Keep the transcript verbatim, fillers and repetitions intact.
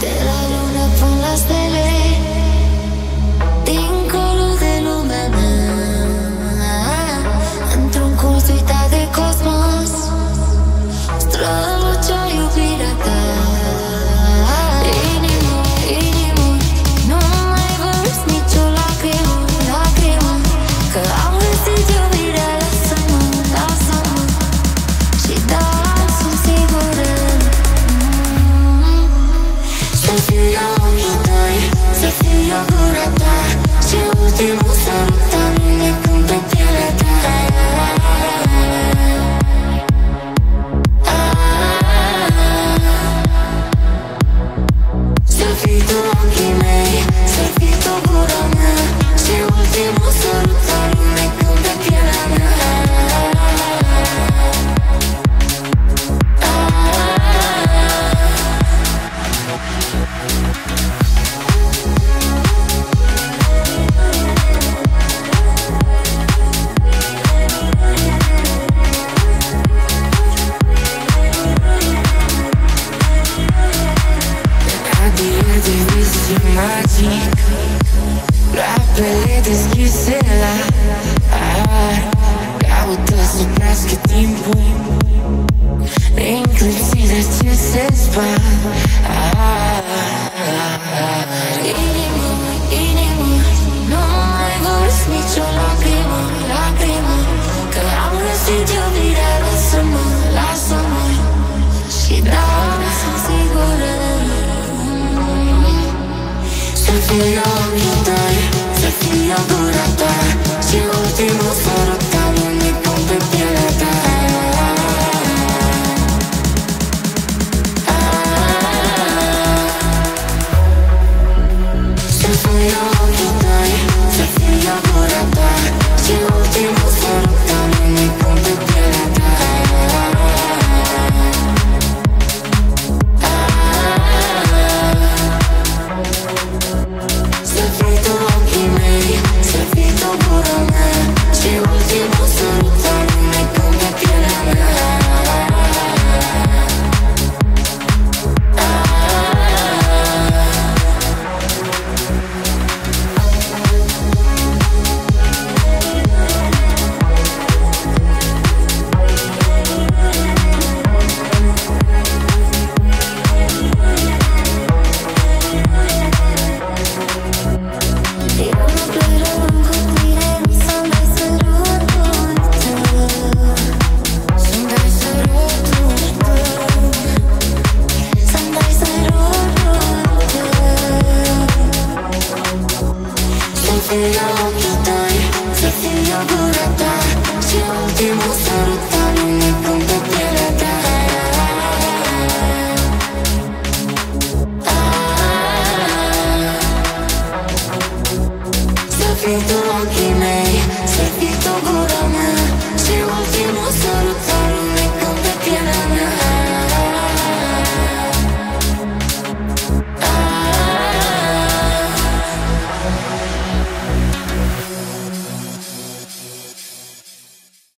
De la lună până la stele, dincolo de lumea mea, într-un colț uitat de cosmos, strălucea iubirea ta. Inimă, inimă, nu mai vărs nicio lacrimă, lacrimă, că am găsit iubirea, lasă-mă, lasă-mă. Și da, sunt sigură să fiu eu ochii tăi, să fiu eu gura ta, și ultimul sărut al mine când pe pielea ta. Să fii tu ochii mei, să fii tu gura mea, și ultimul sărut al mine când pe pielea mea. Magic, la apele deschise la ar, caută să crească timpul, inclusiv de ce se spar. Inimă, inimă, nu mai vărs nicio lacrimă, lacrimă, că am răsit iubirea, lasă-mă, lasă-mă. Și da, sunt sigură să fiu eu ochii tăi, să fiu eu gura ta, și ultimul sărut al unui pom pe pielea ta. Să fiu eu ochii tăi, să fiu eu gura ta, și ultimul sărut al unui pom pe pielea ta. Să fiu eu ochii tăi, să fiu eu gura ta.